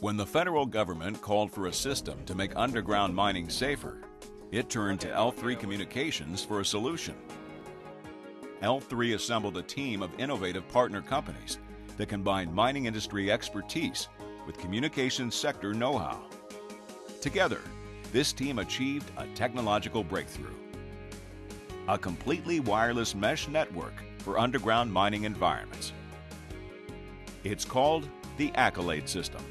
When the federal government called for a system to make underground mining safer, it turned to L3 Communications for a solution. L3 assembled a team of innovative partner companies that combined mining industry expertise with communications sector know-how. Together, this team achieved a technological breakthrough: a completely wireless mesh network for underground mining environments. It's called the Accolade System,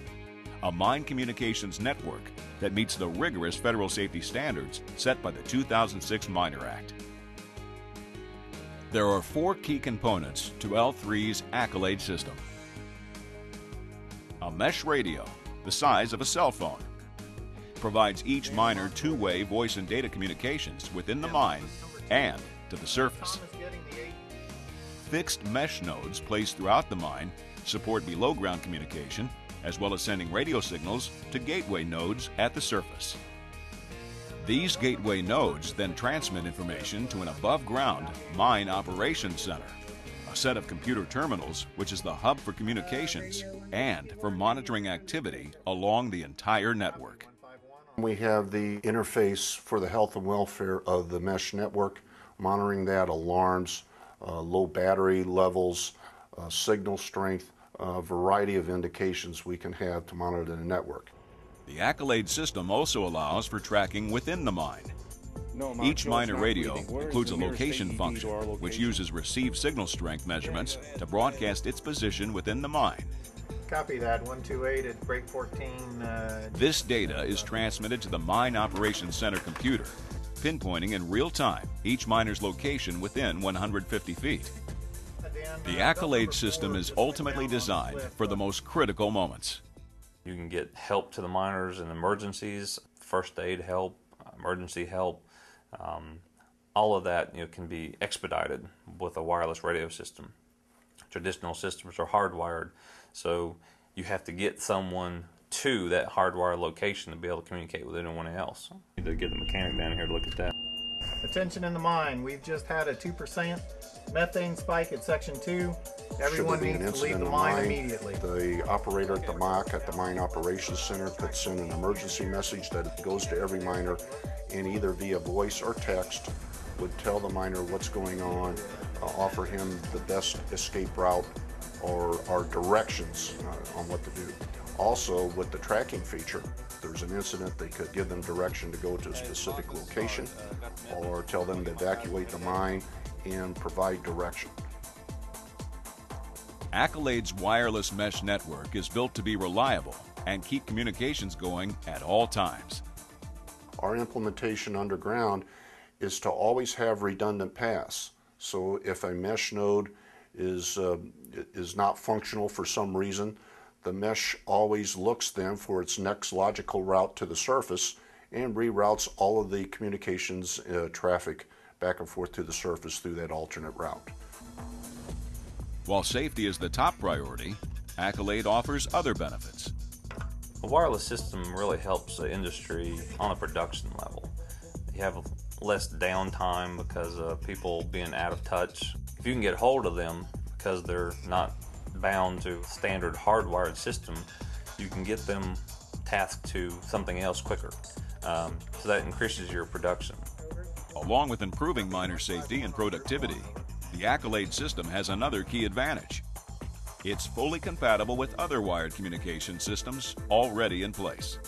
a mine communications network that meets the rigorous federal safety standards set by the 2006 Miner Act. There are four key components to L3's Accolade System: a mesh radio the size of a cell phone provides each miner two-way voice and data communications within the mine and to the surface. Fixed mesh nodes placed throughout the mine support below-ground communication, as well as sending radio signals to gateway nodes at the surface. These gateway nodes then transmit information to an above-ground mine operations center, a set of computer terminals which is the hub for communications and for monitoring activity along the entire network. We have the interface for the health and welfare of the mesh network, monitoring that, alarms, low battery levels, signal strength, a variety of indications we can have to monitor the network. The Accolade System also allows for tracking within the mine. Each miner radio includes a location function, which uses received signal strength measurements to broadcast its position within the mine. Copy that, 128 at break 14. This data is transmitted to the Mine Operations Center computer, pinpointing in real time each miner's location within 150 feet. The Accolade System is ultimately designed for the most critical moments. You can get help to the miners in emergencies, first aid help, emergency help. All of that can be expedited with a wireless radio system. Traditional systems are hardwired, so you have to get someone to that hardwired location to be able to communicate with anyone else. You need to get the mechanic down here to look at that. Attention in the mine, we've just had a 2% methane spike at section 2. Everyone needs to leave the mine immediately. The operator at the MOC, at the Mine Operations Center, could send an emergency message that goes to every miner, and either via voice or text would tell the miner what's going on, offer him the best escape route or directions on what to do. Also, with the tracking feature, if there's an incident, they could give them direction to go to a specific location or tell them to evacuate the mine and provide direction. Accolade's wireless mesh network is built to be reliable and keep communications going at all times. Our implementation underground is to always have redundant paths. So if a mesh node is not functional for some reason, the mesh always looks then for its next logical route to the surface and reroutes all of the communications traffic back and forth to the surface through that alternate route. While safety is the top priority, Accolade offers other benefits. A wireless system really helps the industry on a production level. You have less downtime because of people being out of touch. If you can get hold of them because they're not bound to standard hardwired system, you can get them tasked to something else quicker. So that increases your production. Along with improving miner safety and productivity, the Accolade System has another key advantage. It's fully compatible with other wired communication systems already in place.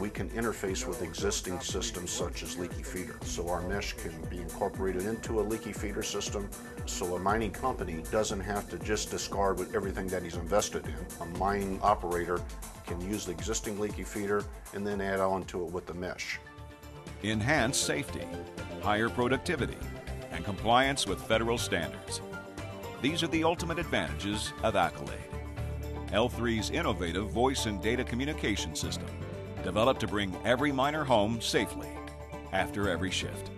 We can interface with existing systems such as leaky feeder. So our mesh can be incorporated into a leaky feeder system, so a mining company doesn't have to just discard with everything that he's invested in. A mining operator can use the existing leaky feeder and then add on to it with the mesh. Enhanced safety, higher productivity, and compliance with federal standards. These are the ultimate advantages of Accolade, L3's innovative voice and data communication system, developed to bring every miner home safely after every shift.